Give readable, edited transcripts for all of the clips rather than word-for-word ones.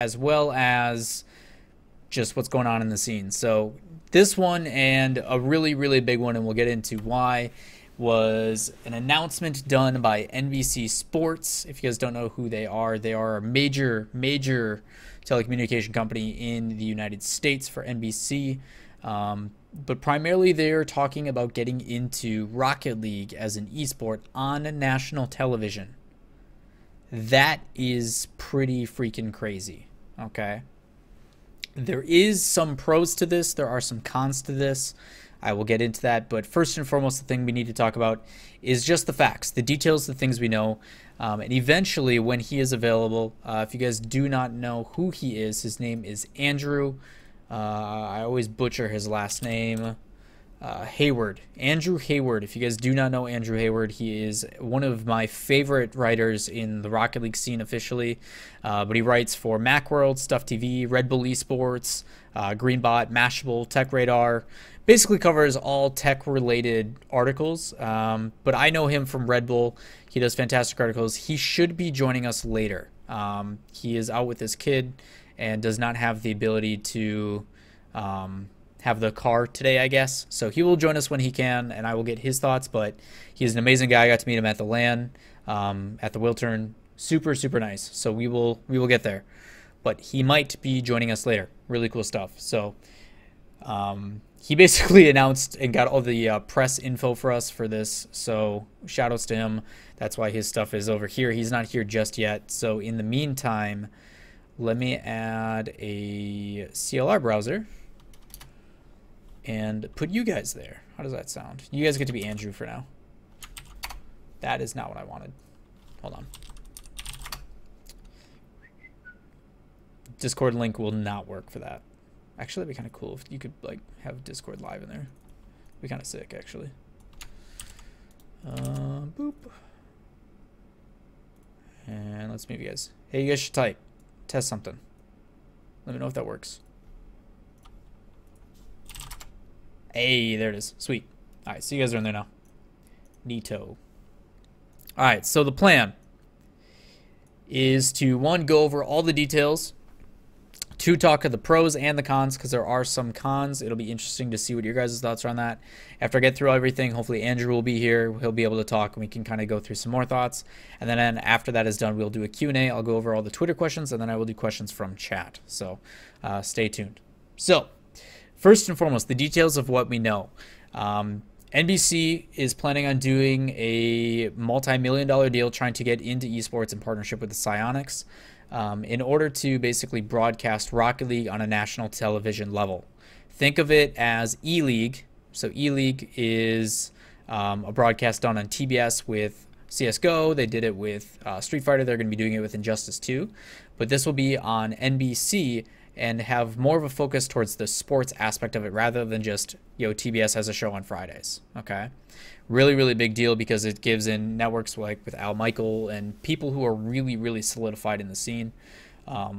as well as just what's going on in the scene. So this one and a really, really big one, and we'll get into why, was an announcement done by NBC Sports. If you guys don't know who they are a major, major telecommunication company in the United States for NBC. But primarily they're talking about getting into Rocket League as an esport on national television. That is pretty freaking crazy, okay? There is some pros to this. There are some cons to this. I will get into that. But first and foremost, the thing we need to talk about is just the facts, the details, the things we know. And eventually, when he is available, if you guys do not know who he is, his name is Andrew. I always butcher his last name. Hayward. Andrew Hayward. If you guys do not know Andrew Hayward, he is one of my favorite writers in the Rocket League scene officially. But he writes for Macworld, Stuff TV, Red Bull Esports, Greenbot, Mashable, Tech Radar. Basically covers all tech-related articles. But I know him from Red Bull. He does fantastic articles. He should be joining us later. He is out with his kid and does not have the ability to... have the car today, I guess. So he will join us when he can, and I will get his thoughts. But he's an amazing guy. I got to meet him at the LAN, at the Wiltern. Super, super nice. So we will get there. But he might be joining us later. Really cool stuff. So he basically announced and got all the press info for us for this. So shout outs to him. That's why his stuff is over here. He's not here just yet. So in the meantime, let me add a CLR browser and put you guys there. How does that sound? You guys get to be Andrew for now. That is not what I wanted. Hold on. Discord link will not work for that. Actually, that'd be kind of cool if you could like have Discord live in there. It'd be kind of sick, actually. Boop. And let's move you guys. Hey, you guys should type. Test something. Let me know if that works. Hey, there it is. Sweet. All right, so you guys are in there now. Neato. All right, so the plan is to, one, go over all the details. Two, talk of the pros and the cons, because there are some cons. It'll be interesting to see what your guys' thoughts are on that. After I get through everything, hopefully Andrew will be here. He'll be able to talk, and we can kind of go through some more thoughts. And then after that is done, we'll do a Q&A. I'll go over all the Twitter questions, and then I will do questions from chat. So stay tuned. So... first and foremost, the details of what we know. NBC is planning on doing a multi-million-dollar deal trying to get into esports in partnership with the Psyonix in order to basically broadcast Rocket League on a national television level. Think of it as E-League. So E-League is a broadcast done on TBS with CSGO. They did it with Street Fighter. They're going to be doing it with Injustice 2. But this will be on NBC and have more of a focus towards the sports aspect of it rather than just, yo, TBS has a show on Fridays, okay? Really, really big deal because it gives in networks like with Al Michaels and people who are really, really solidified in the scene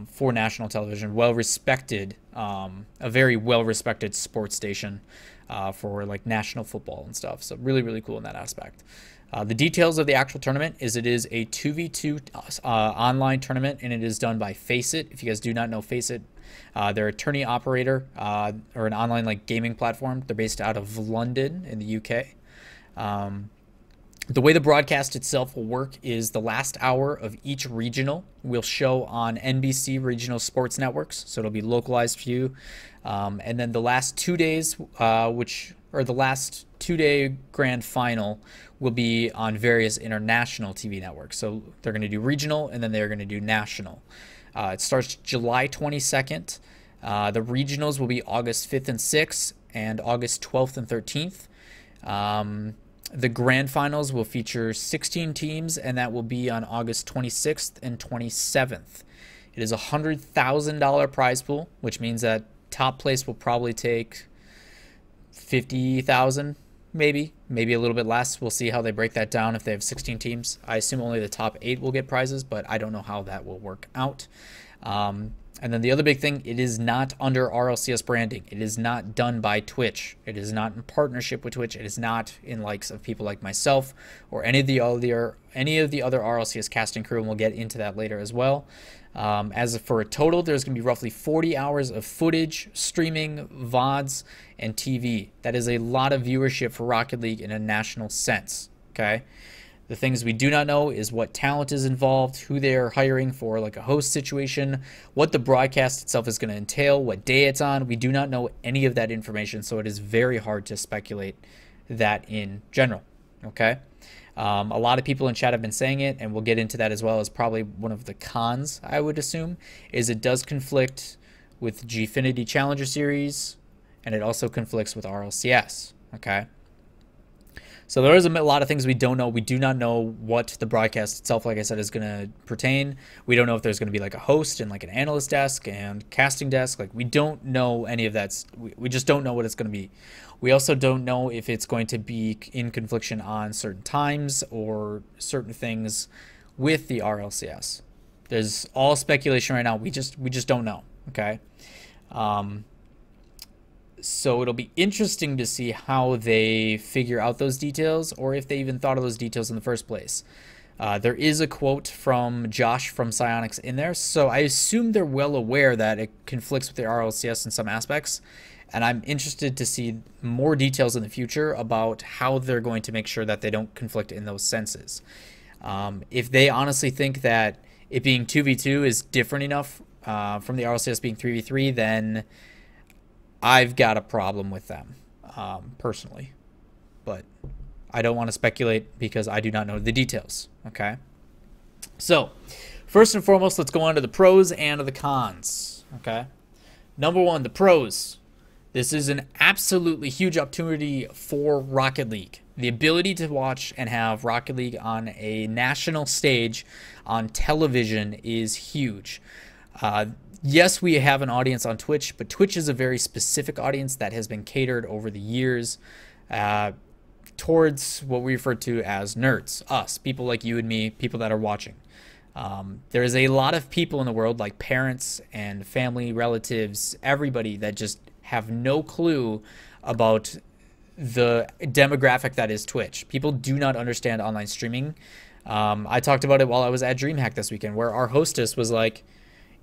for national television, well-respected, a very well-respected sports station for like national football and stuff. So really, really cool in that aspect. The details of the actual tournament is it is a 2v2 online tournament, and it is done by Faceit. If you guys do not know Faceit, they're a tourney operator or an online like gaming platform. They're based out of London in the UK. The way the broadcast itself will work is the last hour of each regional will show on NBC regional sports networks, so it'll be localized for you. And then the last 2 days, the last two-day grand final will be on various international TV networks. So they're going to do regional, and then they're going to do national. It starts July 22nd. The regionals will be August 5th and 6th and August 12th and 13th. The grand finals will feature 16 teams, and that will be on August 26th and 27th. It is a $100,000 prize pool, which means that top place will probably take $50,000, maybe a little bit less. We'll see how they break that down if they have 16 teams. I assume only the top 8 will get prizes, but I don't know how that will work out. And then the other big thing, it is not under RLCS branding. It is not done by Twitch. It is not in partnership with Twitch. It is not in likes of people like myself or any of the other RLCS casting crew, and we'll get into that later as well. As for a total, there's going to be roughly 40 hours of footage, streaming, VODs, and TV. That is a lot of viewership for Rocket League in a national sense, okay? The things we do not know is what talent is involved, who they are hiring for, like a host situation, what the broadcast itself is going to entail, what day it's on. We do not know any of that information, so it is very hard to speculate that in general, okay? A lot of people in chat have been saying it, and we'll get into that as well, as probably one of the cons, I would assume, is it does conflict with Gfinity Challenger Series, and it also conflicts with RLCS, okay? So there is a lot of things we don't know. We do not know what the broadcast itself, like I said, is going to pertain. We don't know if there's going to be like a host and like an analyst desk and casting desk. Like, we don't know any of that. We just don't know what it's going to be. We also don't know if it's going to be in confliction on certain times or certain things with the RLCS. There's all speculation right now. We just don't know. Okay. So it'll be interesting to see how they figure out those details, or if they even thought of those details in the first place. There is a quote from Josh from Psyonix in there, so I assume they're well aware that it conflicts with the RLCS in some aspects, and I'm interested to see more details in the future about how they're going to make sure that they don't conflict in those senses. If they honestly think that it being 2v2 is different enough from the RLCS being 3v3, then I've got a problem with them, personally, but I don't want to speculate because I do not know the details, okay? So, first and foremost, let's go on to the pros and the cons, okay? Number one, the pros. This is an absolutely huge opportunity for Rocket League. The ability to watch and have Rocket League on a national stage on television is huge. Yes, we have an audience on Twitch, but Twitch is a very specific audience that has been catered over the years towards what we refer to as nerds, us, people like you and me, people that are watching. There is a lot of people in the world, like parents and family, relatives, everybody, that just have no clue about the demographic that is Twitch. People do not understand online streaming. I talked about it while I was at DreamHack this weekend, where our hostess was like,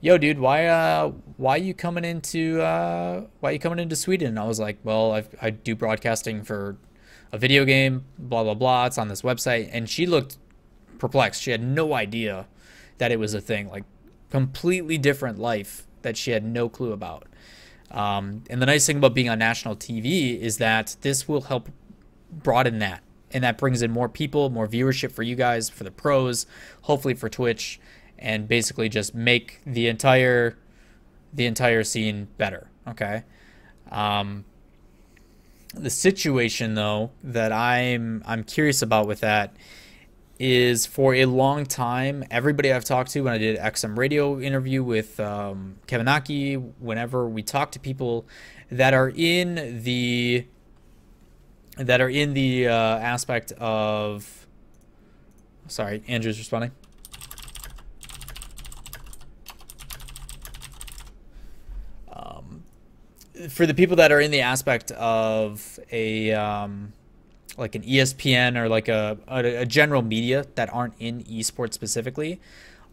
yo, dude, why you coming into Sweden? And I was like, well, I do broadcasting for a video game, blah blah blah. It's on this website. And she looked perplexed. She had no idea that it was a thing. Like, completely different life that she had no clue about. And the nice thing about being on national TV is that this will help broaden that, and that brings in more people, more viewership for you guys, for the pros, hopefully for Twitch. And basically just make the entire scene better, okay? The situation, though, that I'm curious about with that is, for a long time, everybody I've talked to, when I did XM radio interview with Kevinaki, whenever we talk to people that are in the aspect of, sorry, Andrew's responding. For the people that are in the aspect of a like an ESPN or like a general media that aren't in esports specifically,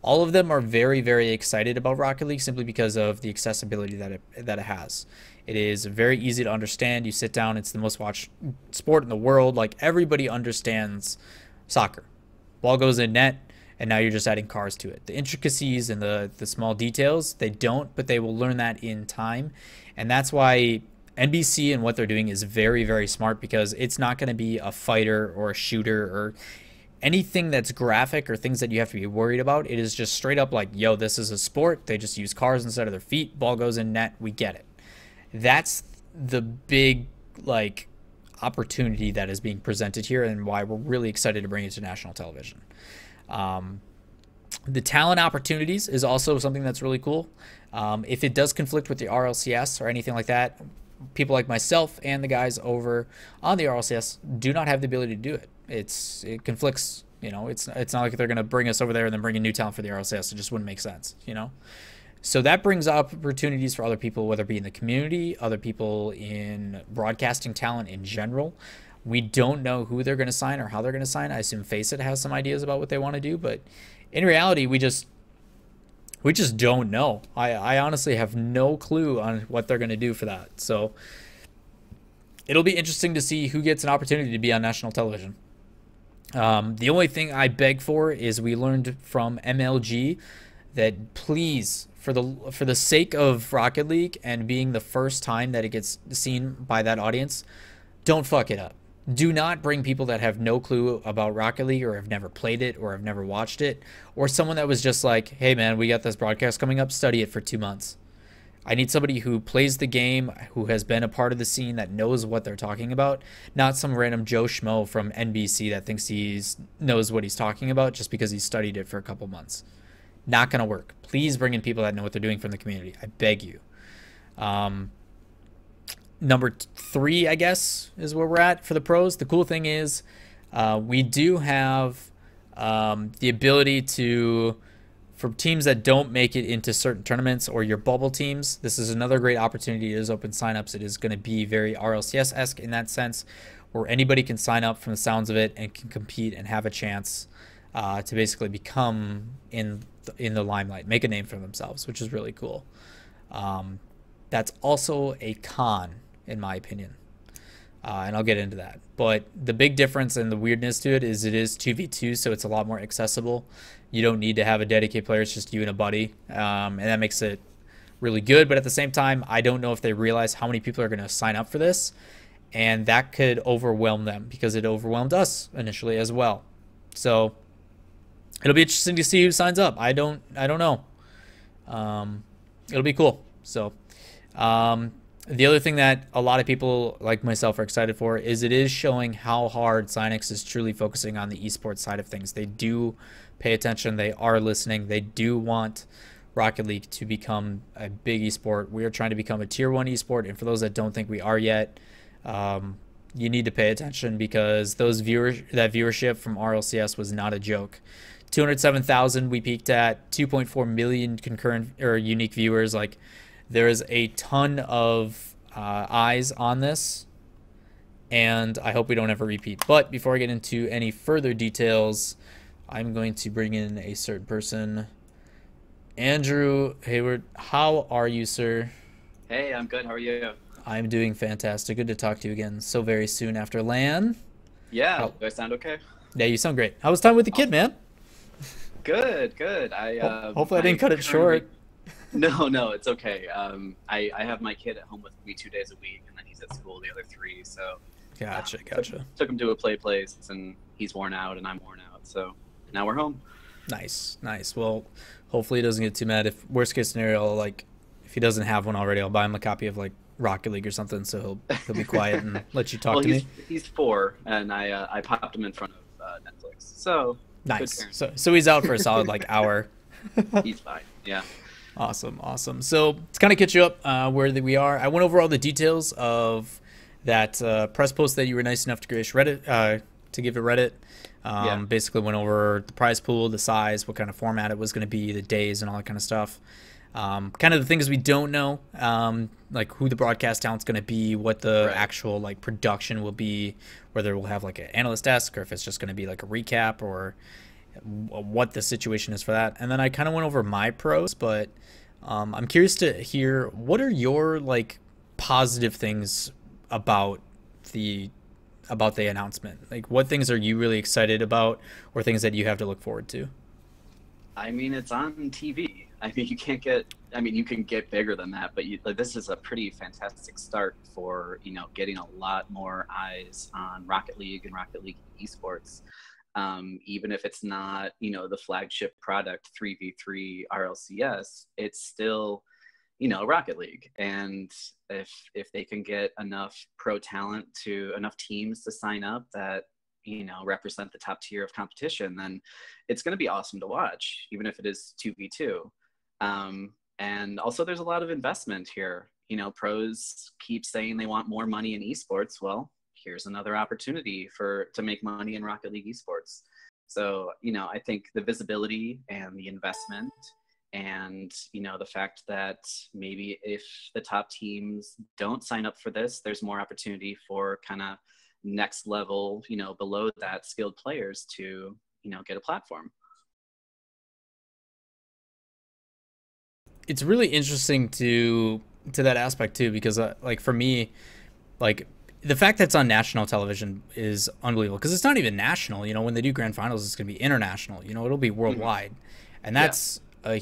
all of them are very, very excited about Rocket League simply because of the accessibility that it has. It is very easy to understand. You sit down, it's the most watched sport in the world. Like, everybody understands soccer. Ball goes in net, and now you're just adding cars to it. The intricacies and the small details, they don't, but they will learn that in time. And that's why NBC and what they're doing is very, very smart, because it's not going to be a fighter or a shooter or anything that's graphic or things that you have to be worried about. It is just straight up like, yo, this is a sport. They just use cars instead of their feet. Ball goes in net. We get it. That's the big, like, opportunity that is being presented here, and why we're really excited to bring it to national television. The talent opportunities is also something that's really cool. If it does conflict with the RLCS or anything like that, people like myself and the guys over on the RLCS do not have the ability to do it. It conflicts, you know. It's not like they're going to bring us over there and then bring in new talent for the RLCS. It just wouldn't make sense, you know. So that brings opportunities for other people, whether it be in the community, other people in broadcasting talent in general. We don't know who they're going to sign or how they're going to sign. I assume Faceit has some ideas about what they want to do, but in reality, we just don't know. I honestly have no clue on what they're going to do for that. So it'll be interesting to see who gets an opportunity to be on national television. The only thing I beg for is we learned from MLG that please, for the sake of Rocket League and being the first time that it gets seen by that audience, don't fuck it up. Do not bring people that have no clue about Rocket League or have never played it or have never watched it, or someone that was just like, hey man, we got this broadcast coming up, study it for 2 months. I need somebody who plays the game, who has been a part of the scene, that knows what they're talking about, not some random Joe Schmo from NBC that thinks he knows what he's talking about just because he studied it for a couple months. Not going to work. Please bring in people that know what they're doing from the community. I beg you. Number three, I guess, is where we're at for the pros. The cool thing is we do have the ability to, for teams that don't make it into certain tournaments or your bubble teams, this is another great opportunity. It is open signups. It is going to be very RLCS-esque in that sense, where anybody can sign up from the sounds of it and can compete and have a chance to basically become in the limelight, make a name for themselves, which is really cool. That's also a con, in my opinion, and I'll get into that. But the big difference and the weirdness to it is 2v2, so it's a lot more accessible. You don't need to have a dedicated player. It's just you and a buddy, and that makes it really good. But at the same time, I don't know if they realize how many people are going to sign up for this, and that could overwhelm them because it overwhelmed us initially as well. So it'll be interesting to see who signs up. I don't know. It'll be cool. So the other thing that a lot of people like myself are excited for is it is showing how hard Psyonix is truly focusing on the esports side of things. They do pay attention. They are listening. They do want Rocket League to become a big esport. We are trying to become a tier 1 esport. And for those that don't think we are yet, you need to pay attention, because those viewership from RLCS was not a joke. 207,000 we peaked at, 2.4 million concurrent or unique viewers. Like, there is a ton of eyes on this, and I hope we don't ever repeat. But before I get into any further details, I'm going to bring in a certain person. Andrew Hayward, how are you, sir? Hey, I'm good. How are you? I'm doing fantastic. Good to talk to you again so very soon after LAN. Yeah, oh. Do I sound okay? Yeah, you sound great. How was time with the kid, man? Good, good. Hopefully I didn't cut it short. No, it's okay. I have my kid at home with me 2 days a week, and then he's at school the other 3. So gotcha. Took him to a play place, and he's worn out, and I'm worn out. So now we're home. Nice. Well, hopefully he doesn't get too mad. If worst case scenario, like if he doesn't have one already, I'll buy him a copy of like Rocket League or something, so he'll be quiet and let you talk well, to me. He's 4, and I popped him in front of Netflix. So nice. So he's out for a solid like hour. He's fine. Yeah. Awesome. So to kind of catch you up where we are, I went over all the details of that press post that you were nice enough to give it Reddit. Basically went over the prize pool, the size, what kind of format it was going to be, the days, and all that kind of stuff. Kind of the things we don't know, like who the broadcast talent's going to be, what the actual like production will be, whether we'll have like an analyst desk or if it's just going to be like a recap, or what the situation is for that. And then I kind of went over my pros, but I'm curious to hear, what are your like positive things about the announcement? Like, what things are you really excited about, or things that you have to look forward to? I mean, it's on TV. I mean, you can get bigger than that, but this is a pretty fantastic start for, getting a lot more eyes on Rocket League and Rocket League esports. Even if it's not, the flagship product 3v3 RLCS, it's still, Rocket League. And if they can get enough teams to sign up that, represent the top tier of competition, then it's going to be awesome to watch, even if it is 2v2. And also there's a lot of investment here. Pros keep saying they want more money in esports. Well, here's another opportunity to make money in Rocket League esports. So, I think the visibility and the investment, and, the fact that maybe if the top teams don't sign up for this, there's more opportunity for kind of next level, below that, skilled players to, get a platform. it's really interesting to that aspect too, because like for me, like the fact that it's on national television is unbelievable, because it's not even national. You know, when they do grand finals, it's going to be international. You know, it'll be worldwide, and that's a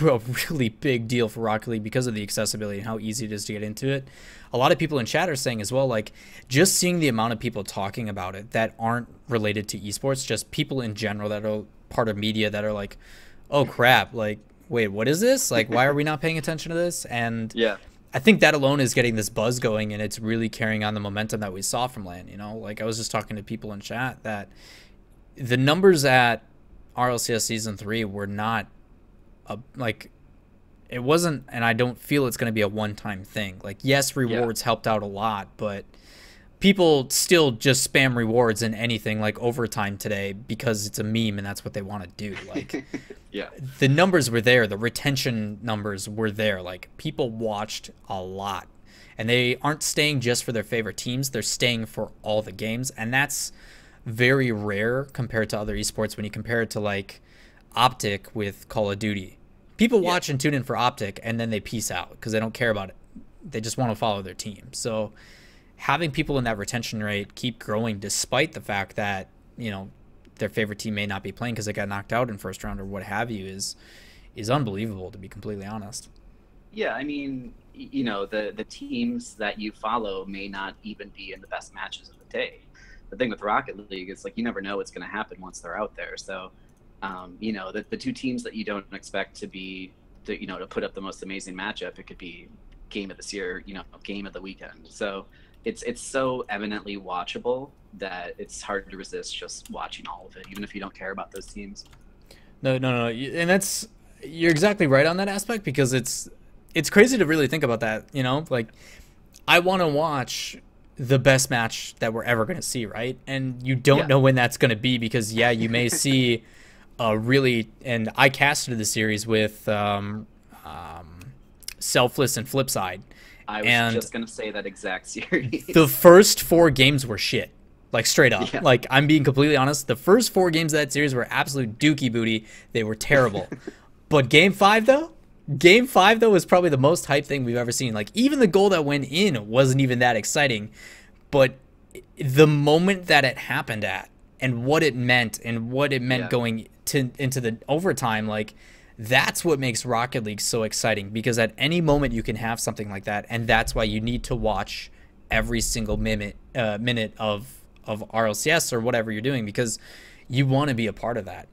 really big deal for Rocket League because of the accessibility and how easy it is to get into it. A lot of people in chat are saying as well, like just seeing the amount of people talking about it that aren't related to esports, just people in general that are part of media that are like, oh crap, like wait, what is this? Like, why are we not paying attention to this? And yeah, I think that alone is getting this buzz going, and it's really carrying on the momentum that we saw from LAN. You know, like I was just talking to people in chat that the numbers at RLCS season 3 were not like, it wasn't, and I don't feel it's going to be a one-time thing. Like, yes, rewards helped out a lot, but people still just spam rewards in anything like overtime today because it's a meme and that's what they want to do. Like, the numbers were there, the retention numbers were there. Like, people watched a lot, and they aren't staying just for their favorite teams. They're staying for all the games, and that's very rare compared to other esports when you compare it to like Optic with Call of Duty. People watch and tune in for Optic, and then they peace out because they don't care about it. They just want to follow their team. So having people in that retention rate keep growing despite the fact that, you know, their favorite team may not be playing because they got knocked out in first round or what have you is unbelievable, to be completely honest. Yeah, I mean, you know, the teams that you follow may not even be in the best matches of the day. The thing with Rocket League is like you never know what's going to happen once they're out there. So you know, the two teams that you don't expect to be, you know, to put up the most amazing matchup, it could be game of this year, you know, game of the weekend. So it's so eminently watchable that it's hard to resist just watching all of it, even if you don't care about those teams. No. And that's, you're exactly right on that aspect, because it's crazy to really think about that, you know, like I want to watch the best match that we're ever going to see. Right. And you don't know when that's going to be, because you may see really, and I casted the series with Selfless and Flipside. I was just gonna say that exact series. The first 4 games were shit, like straight up. Like I'm being completely honest. The first 4 games of that series were absolute dookie booty. They were terrible. But game five though was probably the most hype thing we've ever seen. Like even the goal that went in wasn't even that exciting, but the moment that it happened at, and what it meant, going into the overtime, like that's what makes Rocket League so exciting, because at any moment you can have something like that, and that's why you need to watch every single minute of RLCS or whatever you're doing, because you want to be a part of that.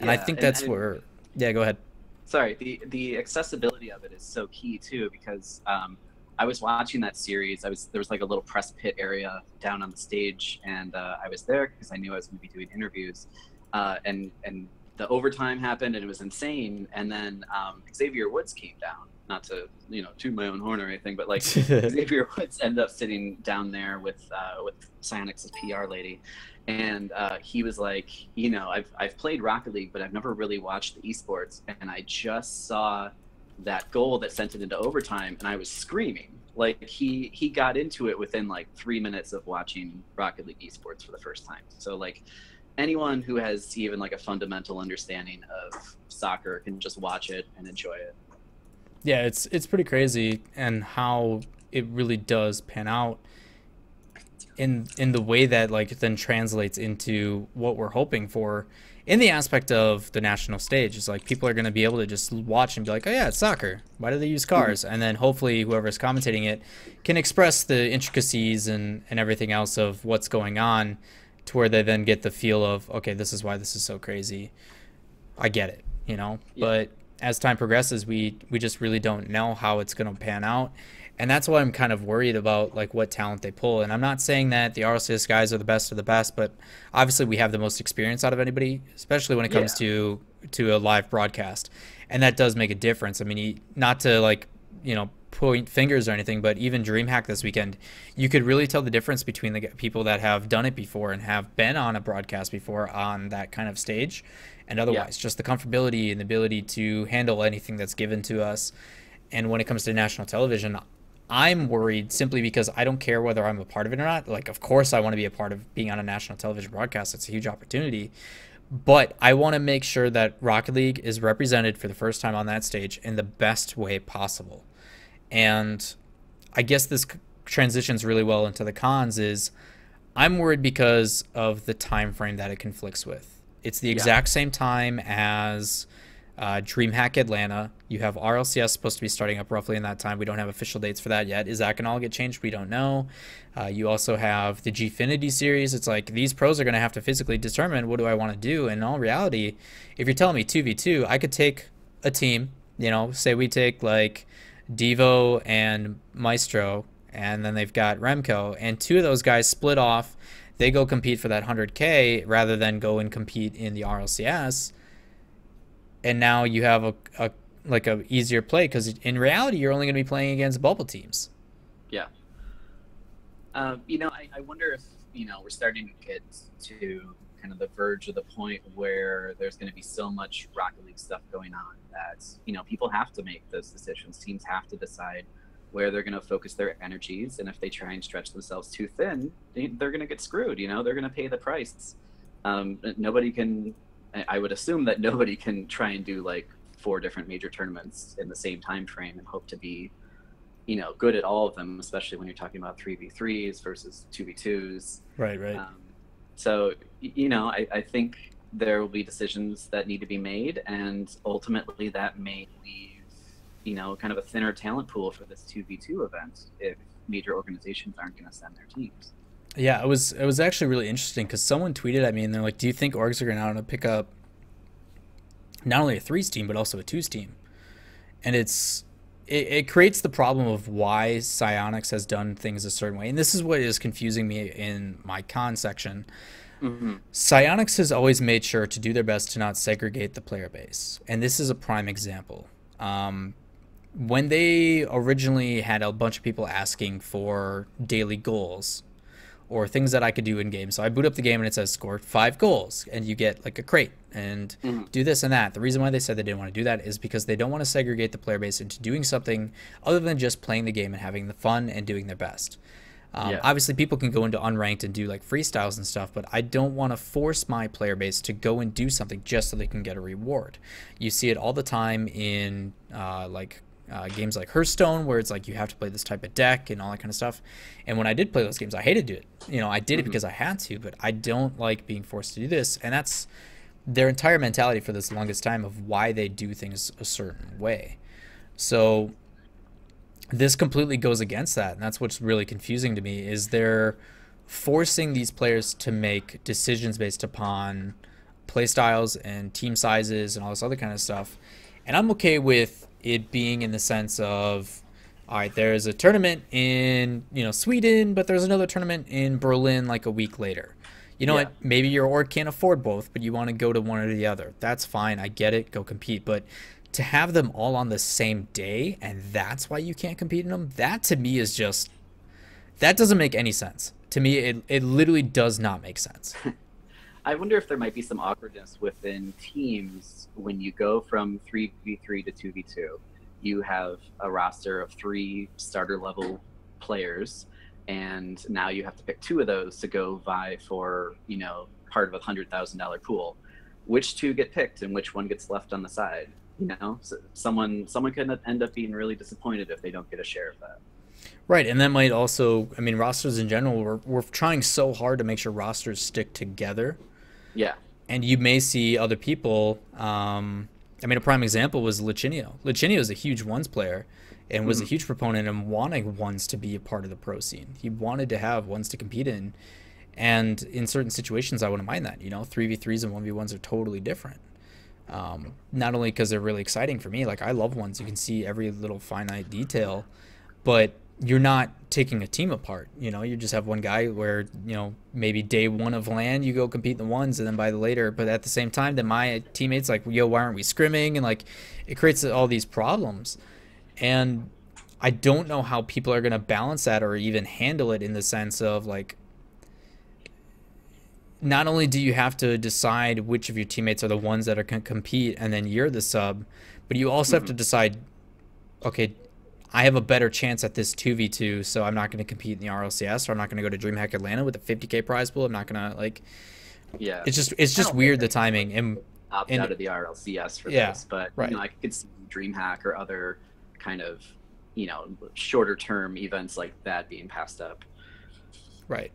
And I think that's where, go ahead. Sorry, the accessibility of it is so key too, because I was watching that series. There was like a little press pit area down on the stage, and I was there because I knew I was going to be doing interviews. And the overtime happened, and it was insane. And then Xavier Woods came down. Not to toot my own horn or anything, but like Xavier Woods ended up sitting down there with Psyonix's PR lady, and he was like, you know, I've played Rocket League, but I've never really watched the esports, and I just saw that goal that sent it into overtime, and I was screaming. Like he got into it within like 3 minutes of watching Rocket League esports for the first time. So like anyone who has even like a fundamental understanding of soccer can just watch it and enjoy it. Yeah, it's pretty crazy, and how it really does pan out in the way that like then translates into what we're hoping for in the aspect of the national stage. Is like people are going to be able to just watch and be like, oh yeah, it's soccer, why do they use cars? And then hopefully whoever's commentating it can express the intricacies and everything else of what's going on, to where they then get the feel of, okay, this is why this is so crazy, I get it, you know. But as time progresses, we just really don't know how it's going to pan out, and that's why I'm kind of worried about like what talent they pull. And I'm not saying that the RLCS guys are the best of the best, but obviously we have the most experience out of anybody, especially when it comes to a live broadcast, and that does make a difference. I mean, not to like, you know, point fingers or anything, but even DreamHack this weekend, you could really tell the difference between the people that have done it before and have been on a broadcast before on that kind of stage, and otherwise just the comfortability and the ability to handle anything that's given to us. And when it comes to national television, I'm worried simply because I don't care whether I'm a part of it or not. Like, of course I want to be a part of being on a national television broadcast. It's a huge opportunity. But I want to make sure that Rocket League is represented for the first time on that stage in the best way possible. And I guess this transitions really well into the cons is I'm worried because of the time frame that it conflicts with. It's the exact same time as DreamHack Atlanta. You have RLCS supposed to be starting up roughly in that time. We don't have official dates for that yet. Is that going to all get changed? We don't know. You also have the Gfinity Series. It's like these pros are going to have to physically determine what do I want to do. And in all reality, if you're telling me 2v2, I could take a team, you know, say we take like Devo and Maestro, and then they've got Remco, and two of those guys split off. They go compete for that 100K rather than go and compete in the RLCS. And now you have a easier play, because in reality you're only going to be playing against bubble teams. Yeah. You know, I wonder if, you know, we're starting to get to kind of the verge of the point where there's going to be so much Rocket League stuff going on that, you know, people have to make those decisions. Teams have to decide where they're going to focus their energies, and if they try and stretch themselves too thin, they're going to get screwed. You know, they're going to pay the price. Nobody can. I would assume that nobody can try and do like 4 different major tournaments in the same time frame and hope to be, you know, good at all of them. Especially when you're talking about 3v3s versus 2v2s. Right, right. So you know, I think there will be decisions that need to be made, and ultimately that may lead, you know, kind of a thinner talent pool for this 2v2 event if major organizations aren't going to send their teams. Yeah, it was actually really interesting because someone tweeted at me and they're like, do you think orgs are going to pick up not only a 3s team but also a 2s team? And it creates the problem of why Psyonix has done things a certain way. And this is what is confusing me in my con section. Mm-hmm. Psyonix has always made sure to do their best to not segregate the player base. And this is a prime example. When they originally had a bunch of people asking for daily goals or things that I could do in game, so I boot up the game and it says score 5 goals and you get like a crate and do this and that. The reason why they said they didn't want to do that is because they don't want to segregate the player base into doing something other than just playing the game and having the fun and doing their best. Obviously people can go into unranked and do like freestyles and stuff, but I don't want to force my player base to go and do something just so they can get a reward. You see it all the time in games like Hearthstone, where it's like you have to play this type of deck and all that kind of stuff. And when I did play those games, I hated it. You know, I did it because I had to, but I don't like being forced to do this. And that's their entire mentality for this longest time of why they do things a certain way. So this completely goes against that, and that's what's really confusing to me, is they're forcing these players to make decisions based upon play styles and team sizes and all this other kind of stuff. And I'm okay with it being in the sense of, all right, there's a tournament in, you know, Sweden, but there's another tournament in Berlin like a week later. You know what? Maybe your org can't afford both, but you want to go to one or the other. That's fine. I get it. Go compete. But to have them all on the same day, and that's why you can't compete in them, that to me is just, that doesn't make any sense. To me, it literally does not make sense. I wonder if there might be some awkwardness within teams when you go from 3v3 to 2v2. You have a roster of 3 starter level players, and now you have to pick 2 of those to go vie for, you know, part of a $100,000 pool. Which 2 get picked and which one gets left on the side? You know, so someone could end up being really disappointed if they don't get a share of that. Right, and that might also, I mean, rosters in general, we're trying so hard to make sure rosters stick together. Yeah. And you may see other people. I mean, a prime example was Licinio. Licinio is a huge ones player and was a huge proponent of wanting ones to be a part of the pro scene. He wanted to have ones to compete in. And in certain situations, I wouldn't mind that. You know, 3v3s and 1v1s are totally different. Not only because they're really exciting for me. Like, I love ones. You can see every little finite detail. But you're not taking a team apart. You know, you just have one guy where, you know, maybe day one of LAN you go compete in the ones, and then by the later, but at the same time then my teammates like, yo, why aren't we scrimming? And like, it creates all these problems, and I don't know how people are going to balance that or even handle it, in the sense of like, not only do you have to decide which of your teammates are the ones that are going to compete and then you're the sub, but you also have to decide, okay, I have a better chance at this 2v2, so I'm not going to compete in the RLCS, or I'm not going to go to DreamHack Atlanta with a $50K prize pool. I'm not going to, like, Yeah. It's just weird, the timing. And opted out of the RLCS for this, but you know, I could see DreamHack or other kind of, you know, shorter term events like that being passed up. Right.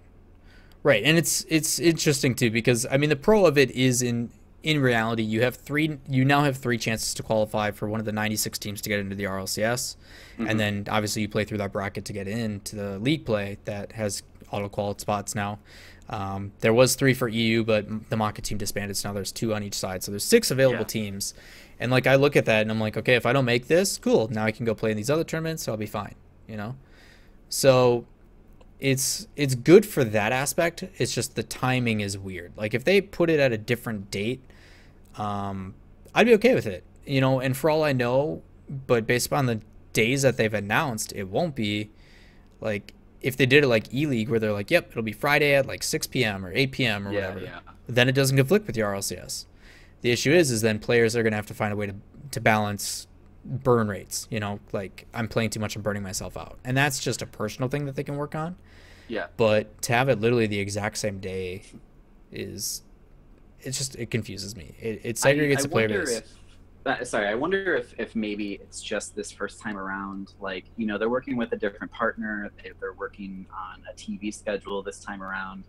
Right. And it's interesting too, because I mean, the pro of it is in reality, you now have three chances to qualify for one of the 96 teams to get into the RLCS. Mm-hmm. And then obviously you play through that bracket to get into the league play that has auto-qualified spots now. There was 3 for EU, but the Maka team disbanded, so now there's 2 on each side. So there's 6 available teams. And like I look at that and I'm like, okay, if I don't make this, cool. Now I can go play in these other tournaments, so I'll be fine, you know? So it's good for that aspect. It's just the timing is weird. Like if they put it at a different date, I'd be okay with it, you know? And for all I know, but based upon the days that they've announced, it won't be. Like if they did it like E-League, where they're like, yep, it'll be Friday at like 6 p.m. or 8 p.m. or whatever, then it doesn't conflict with the RLCS. The issue is then players are going to have to find a way to balance burn rates, you know, like I'm playing too much and burning myself out. And that's just a personal thing that they can work on. Yeah. But to have it literally the exact same day is, it's just, it confuses me. It segregates the player base. I wonder if maybe it's just this first time around, like, you know, they're working with a different partner. They're working on a TV schedule this time around.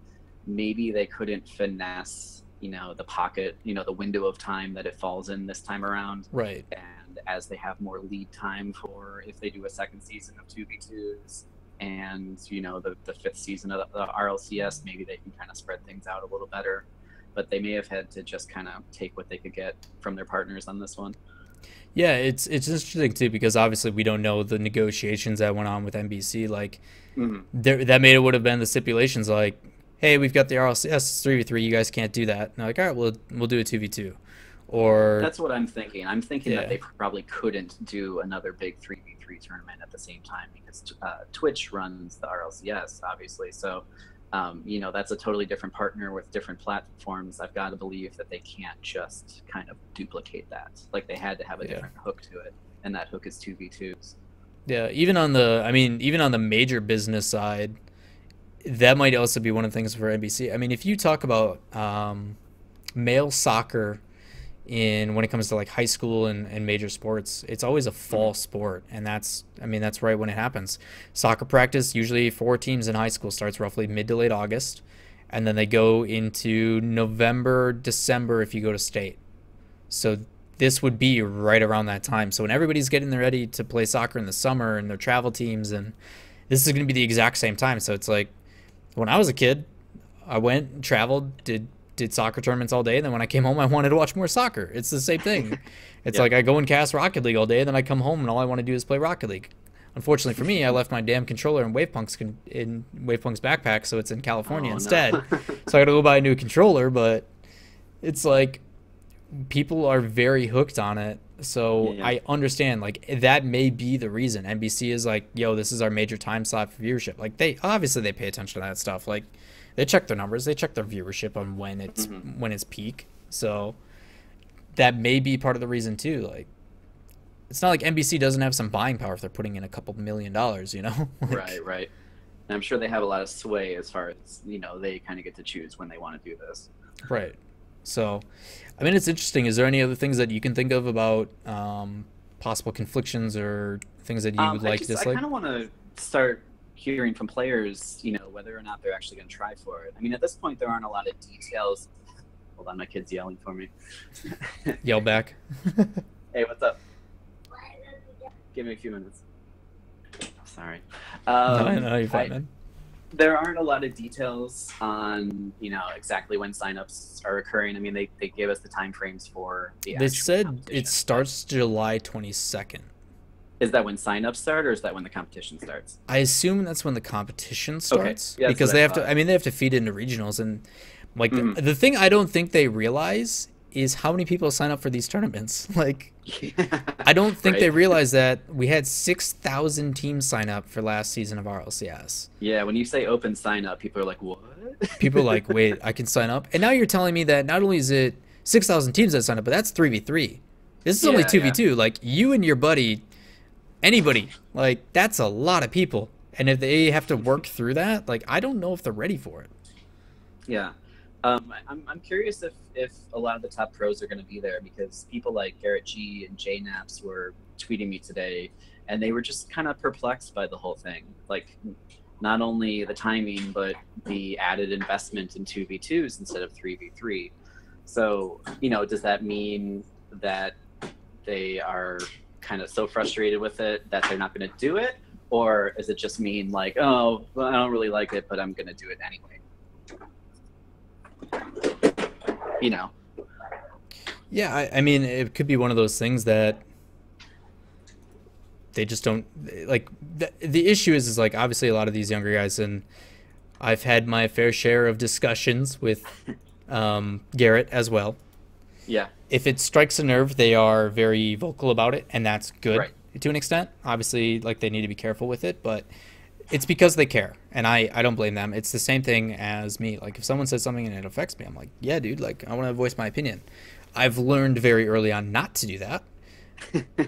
Maybe they couldn't finesse, you know, the pocket, you know, the window of time that it falls in this time around. Right. And as they have more lead time for if they do a second season of 2v2s and, you know, the 5th season of the RLCS, maybe they can kind of spread things out a little better. But they may have had to just kind of take what they could get from their partners on this one. Yeah, it's interesting too, because obviously we don't know the negotiations that went on with NBC. Like, that may have would have been the stipulations, like, hey, we've got the RLCS 3v3, you guys can't do that. And they're like, all right, we'll do a 2v2. Or that's what I'm thinking. I'm thinking that they probably couldn't do another big 3v3 tournament at the same time, because Twitch runs the RLCS, obviously. So. You know, that's a totally different partner with different platforms. I've got to believe that they can't just kind of duplicate that. Like they had to have a different hook to it, and that hook is 2v2s. Yeah, even on the major business side, that might also be one of the things for NBC. I mean, if you talk about male soccer when it comes to like high school and major sports, it's always a fall sport, and that's right when it happens. Soccer practice, usually 4 teams in high school, starts roughly mid to late August, and then they go into November, December if you go to state. So this would be right around that time. So when everybody's getting ready to play soccer in the summer and their travel teams, and this is going to be the exact same time. So it's like when I was a kid, I went and traveled, did soccer tournaments all day, and then when I came home I wanted to watch more soccer. It's the same thing. It's like I go and cast Rocket League all day, and then I come home and all I want to do is play Rocket League. Unfortunately for me, I left my damn controller in Wavepunk's backpack, so it's in California instead. So I gotta go buy a new controller. But it's like people are very hooked on it, so I understand, like, that may be the reason NBC is like, yo, this is our major time slot for viewership. Like, they obviously they pay attention to that stuff. Like, they check their numbers, they check their viewership on when it's peak. So that may be part of the reason too. Like, it's not like NBC doesn't have some buying power if they're putting in a couple $1 million, you know? Like, right. And I'm sure they have a lot of sway as far as, you know, they kind of get to choose when they want to do this. Right. So, I mean, it's interesting. Is there any other things that you can think of about possible conflictions or things that you would like to dislike? I kind of want to start hearing from players, you know, whether or not they're actually going to try for it. I mean, at this point, there aren't a lot of details. Hold on, my kid's yelling for me. Yell back. Hey, what's up? Give me a few minutes. Sorry. No, you're fine, man. There aren't a lot of details on, you know, exactly when signups are occurring. I mean, they gave us the time frames for the actual competition. They said it starts July 22nd. Is that when signups start, or is that when the competition starts? I assume that's when the competition starts, okay. Because they have to. I mean, they have to feed into regionals, and like the thing I don't think they realize is how many people sign up for these tournaments. Like, I don't think they realize that we had 6,000 teams sign up for last season of RLCS. Yeah, when you say open sign up, people are like, what? People are like, wait, I can sign up, and now you're telling me that not only is it 6,000 teams that sign up, but that's 3v3. This is only 2v2. Like, you and your buddy. Anybody, like, that's a lot of people, and if they have to work through that, like, I don't know if they're ready for it. Yeah, I'm curious if a lot of the top pros are going to be there, because people like Garrett G and JNaps were tweeting me today, and they were just kind of perplexed by the whole thing. Like, not only the timing, but the added investment in 2v2s instead of 3v3. So, you know, does that mean that they are kind of so frustrated with it that they're not going to do it? Or does it just mean like, oh, well, I don't really like it, but I'm going to do it anyway? You know. Yeah, I mean, it could be one of those things that they just don't like. The issue is like, obviously a lot of these younger guys, and I've had my fair share of discussions with Garrett as well. Yeah. If it strikes a nerve, they are very vocal about it, and that's good, right, to an extent. Obviously, like, they need to be careful with it, but it's because they care, and I don't blame them. It's the same thing as me. Like, if someone says something and it affects me, I'm like, yeah, dude, like, I want to voice my opinion. I've learned very early on not to do that,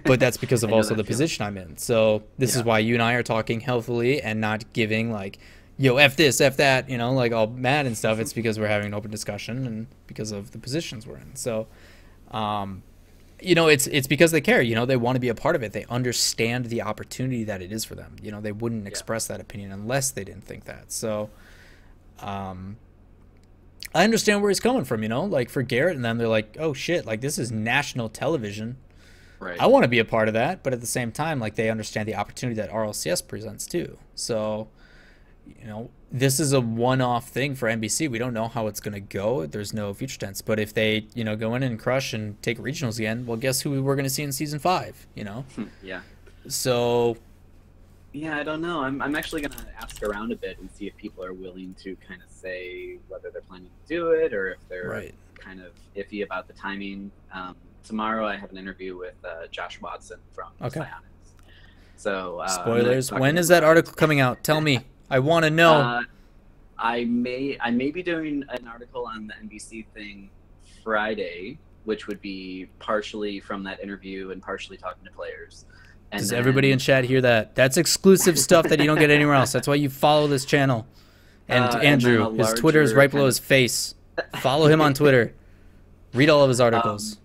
but that's because of also the position I'm in. So this is why you and I are talking healthily and not giving, like, yo, F this, F that, you know, like, all mad and stuff. It's because we're having an open discussion and because of the positions we're in. So, you know, it's because they care. You know, they want to be a part of it. They understand the opportunity that it is for them. You know, they wouldn't express that opinion unless they didn't think that. So I understand where he's coming from, you know. Like, for Garrett and them, they're like, oh, shit, like, this is national television. Right. I want to be a part of that. But at the same time, like, they understand the opportunity that RLCS presents, too. So, you know, this is a one-off thing for NBC. We don't know how it's going to go. There's no future tense. But if they, you know, go in and crush and take regionals again, well, guess who we're going to see in season 5, you know? Yeah. So. Yeah, I don't know. I'm actually going to ask around a bit and see if people are willing to kind of say whether they're planning to do it or if they're kind of iffy about the timing. Tomorrow I have an interview with Josh Watson from Psyonix. So, spoilers. When is that article coming out? Tell me. I want to know. I may be doing an article on the NBC thing Friday, which would be partially from that interview and partially talking to players. And does everybody in chat hear that? That's exclusive stuff that you don't get anywhere else. That's why you follow this channel. And Andrew, and his Twitter is right below his face. Follow him on Twitter. Read all of his articles.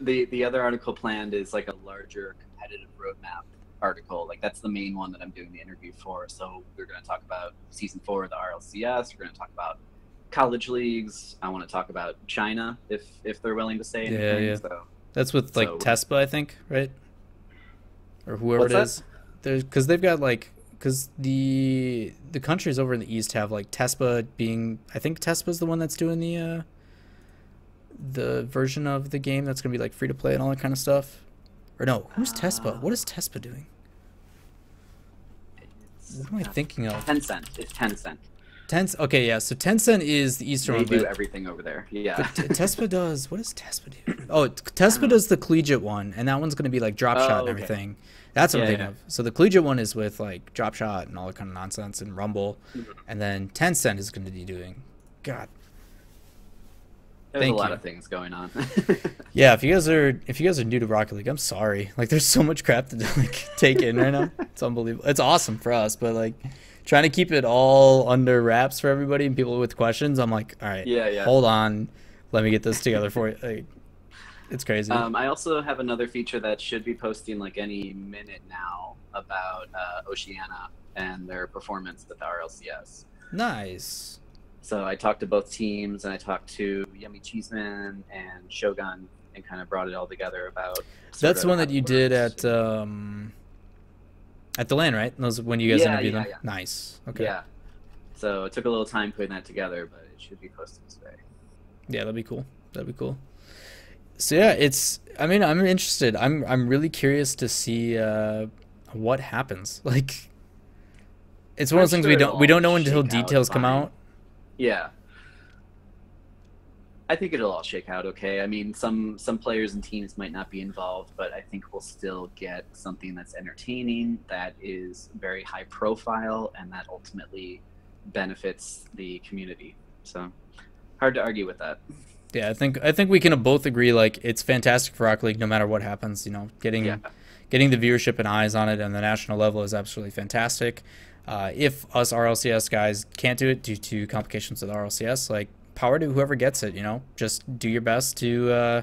The other article planned is like a larger competitive roadmap article. Like, that's the main one that I'm doing the interview for. So we're going to talk about season 4 of the RLCS. We're going to talk about college leagues. I want to talk about China if they're willing to say anything. Yeah. So that's with like TESPA, I think, right? Or whoever it is. Because they've got like, because the countries over in the East have like TESPA being, I think TESPA's the one that's doing the version of the game that's going to be like free to play and all that kind of stuff. Or no, who's TESPA? What is TESPA doing? What am I thinking of? Tencent. It's Tencent. Okay, yeah. So Tencent is the Eastern one. They do everything over there. Yeah. TESPA does. What does TESPA do? Oh, TESPA does the collegiate one, and that one's going to be like drop shot and everything. That's what I'm thinking of. So the collegiate one is with like drop shot and all that kind of nonsense and Rumble, and then Tencent is going to be doing. God. There's a lot of things going on. Yeah, if you guys are new to Rocket League, I'm sorry. Like, there's so much crap to like take in right now. It's unbelievable. It's awesome for us, but like trying to keep it all under wraps for everybody and people with questions. I'm like, all right, hold on, let me get this together for you. Like, it's crazy. I also have another feature that should be posting like any minute now about Oceania and their performance at the RLCS. Nice. So I talked to both teams, and I talked to Yummy Cheeseman and Shogun, and kind of brought it all together about. That's the one that you did at the LAN, right? And those when you guys interviewed them. Yeah. Nice. Okay. Yeah. So it took a little time putting that together, but it should be posted today. Yeah, that'd be cool. That'd be cool. So yeah, it's. I mean, I'm interested. I'm really curious to see what happens. Like, it's one of those things we don't know until details come out. Yeah, I think it'll all shake out okay. I mean, some players and teams might not be involved, but I think we'll still get something that's entertaining, that is very high profile, and that ultimately benefits the community. So hard to argue with that. Yeah, I think we can both agree, like, it's fantastic for Rocket League no matter what happens. You know, getting the viewership and eyes on it on the national level is absolutely fantastic. If us RLCS guys can't do it due to complications with RLCS, like, power to whoever gets it, you know. Just do your best to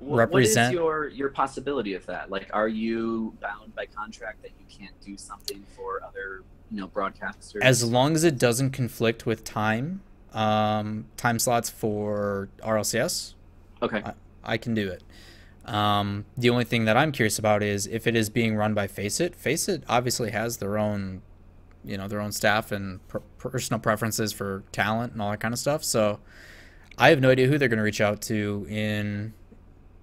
represent. What is your possibility of that? Like, are you bound by contract that you can't do something for other, you know, broadcasters? As long as it doesn't conflict with time, time slots for RLCS, okay, I can do it. The only thing that I'm curious about is if it is being run by Faceit. Faceit obviously has their own, you know, their own staff and personal preferences for talent and all that kind of stuff. So I have no idea who they're going to reach out to in,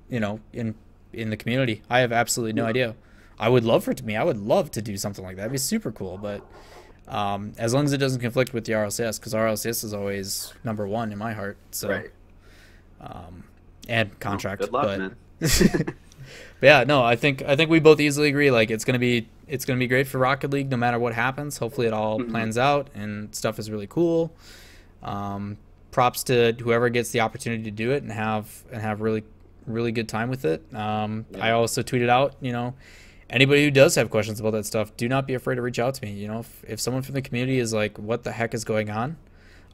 you know, in the community. I have absolutely no idea. I would love for it to be. I would love to do something like that. It'd be super cool. But as long as it doesn't conflict with the RLCS, because RLCS is always number one in my heart. So, right. And contract. Well, good luck, man. But yeah, no, I think we both easily agree, like, it's gonna be great for Rocket League no matter what happens. Hopefully it all plans out and stuff is really cool. Props to whoever gets the opportunity to do it and have really good time with it. Yeah. I also tweeted out, you know, anybody who does have questions about that stuff, do not be afraid to reach out to me. You know, if someone from the community is like, what the heck is going on,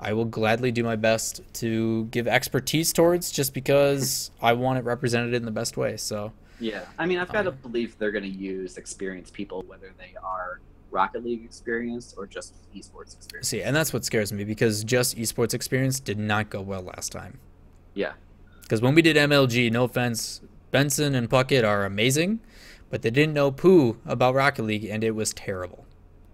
I will gladly do my best to give expertise towards, just because I want it represented in the best way. So yeah, I mean, I've got to believe they're going to use experienced people, whether they are Rocket League experienced or just esports experienced. See, and that's what scares me, because just esports experience did not go well last time. Yeah. Because when we did MLG, no offense, Benson and Puckett are amazing, but they didn't know poo about Rocket League, and it was terrible.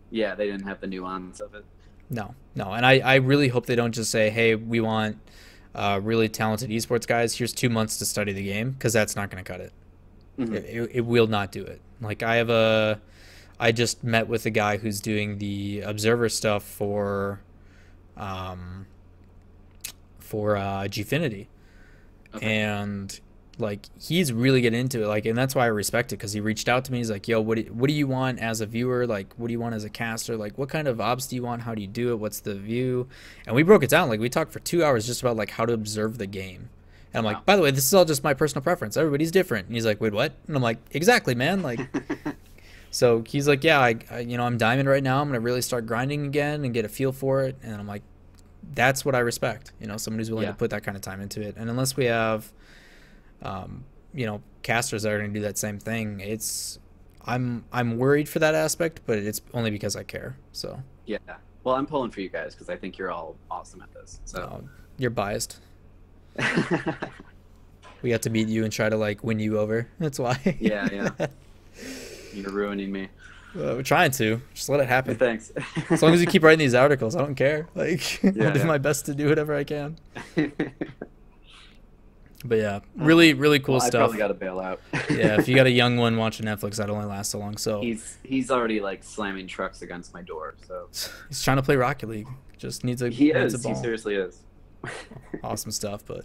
Yeah, they didn't have the nuance of it. No, no, and I really hope they don't just say, hey, we want really talented esports guys, here's 2 months to study the game, because that's not going to cut it. It will not do it. Like, I just met with a guy who's doing the observer stuff for Gfinity. Okay. And like, he's really getting into it, like, and that's why I respect it, because he reached out to me. He's like, yo, what do you want as a viewer? Like, what do you want as a caster? Like, what kind of obs do you want? How do you do it? What's the view? And we broke it down. Like, we talked for 2 hours just about, like, how to observe the game. And I'm like, by the way, this is all just my personal preference. Everybody's different. And he's like, wait, what? And I'm like, exactly, man. Like, so he's like, yeah, I you know, I'm diamond right now. I'm going to really start grinding again and get a feel for it. And I'm like, that's what I respect. You know, somebody who's willing to put that kind of time into it. And unless we have... you know, casters that are going to do that same thing, it's I'm worried for that aspect, but it's only because I care. So yeah, well, I'm pulling for you guys, because I think you're all awesome at this. So you're biased. We got to meet you and try to, like, win you over, that's why. yeah You're ruining me. We're trying to just let it happen. Thanks. As long as you keep writing these articles, I don't care. Like, I'll do my best to do whatever I can. But yeah, really cool stuff. I probably got to bail out. Yeah, if you got a young one watching Netflix, that only lasts so long. So he's already, like, slamming trucks against my door. So he's trying to play Rocket League. Just needs a ball. He seriously is. Awesome stuff. But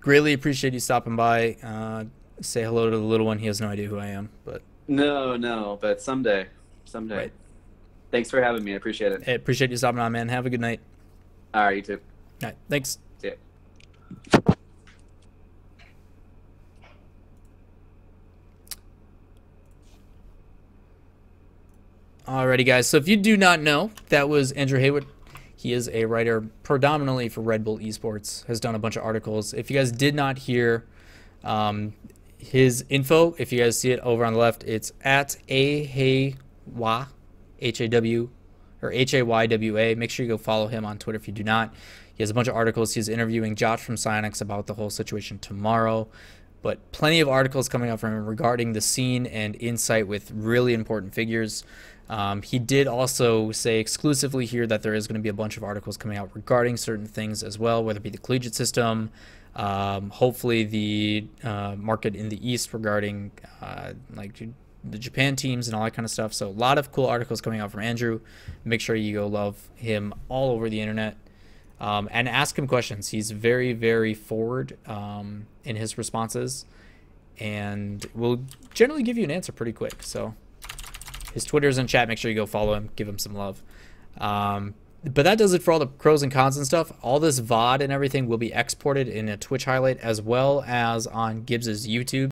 greatly appreciate you stopping by. Say hello to the little one. He has no idea who I am. But no, but someday. Right. Thanks for having me. I appreciate it. Hey, appreciate you stopping on, man. Have a good night. All right, you too. All right, thanks. See ya. Alrighty, guys, so if you do not know, that was Andrew Hayward. He is a writer predominantly for Red Bull Esports, has done a bunch of articles. If you guys did not hear his info, if you guys see it over on the left, it's at Haywa, H-A-W, or H-A-Y-W-A. Make sure you go follow him on Twitter if you do not. He has a bunch of articles. He's interviewing Josh from Psyonix about the whole situation tomorrow. But plenty of articles coming up from him regarding the scene and insight with really important figures. He did also say exclusively here that there is going to be a bunch of articles coming out regarding certain things as well, whether it be the collegiate system, hopefully the market in the East regarding like the Japan teams and all that kind of stuff. So a lot of cool articles coming out from Andrew. Make sure you go love him all over the internet. And ask him questions. He's very, very forward in his responses, and will generally give you an answer pretty quick. So his Twitter's in chat. Make sure you go follow him. Give him some love. But that does it for all the pros and cons and stuff. All this VOD and everything will be exported in a Twitch highlight, as well as on Gibbs's YouTube.